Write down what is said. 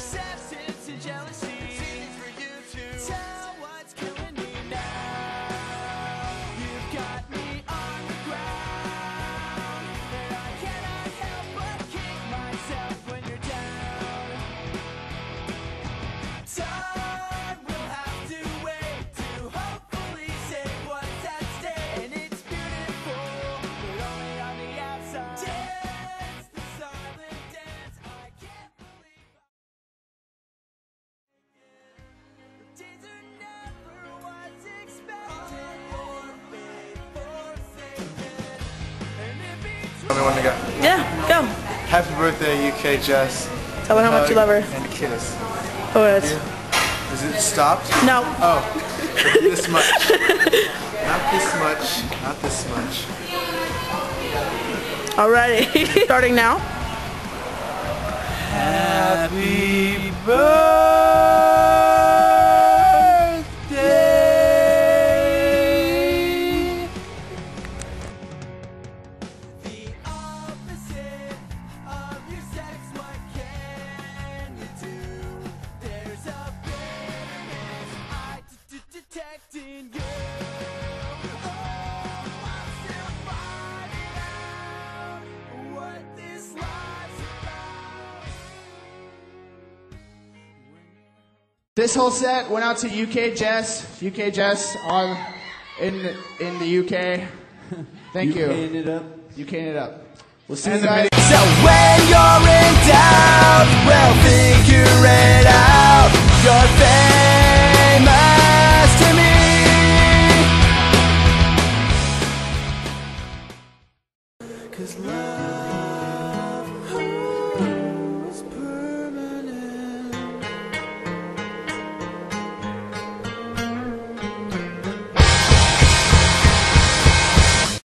acceptance and jealousy. It's easy for you to tell what's killing me now. You've got me on the ground, and I cannot help but kick myself when you're down. Time will have to wait to hopefully save what's at stake. And it's beautiful, but only on the outside. Dance the silent dance. I can't believe days are never what's expected. Tell me when to go. Yeah, go. Happy birthday, UK Jess. Tell her how much you love her. And a kiss. Oh, it is. Is it stopped? No. Oh, this much. Not this much. Not this much. Alrighty. Starting now. Happy birthday. The opposite of your sex, what can you do? There's a bitterness I detect in you. Oh, I'm still finding out what this life's about. This whole set went out to UK Jess. UK Jess on in the UK. Thank you. You can it up. We'll see you guys. So when you're in doubt, well, figure it out.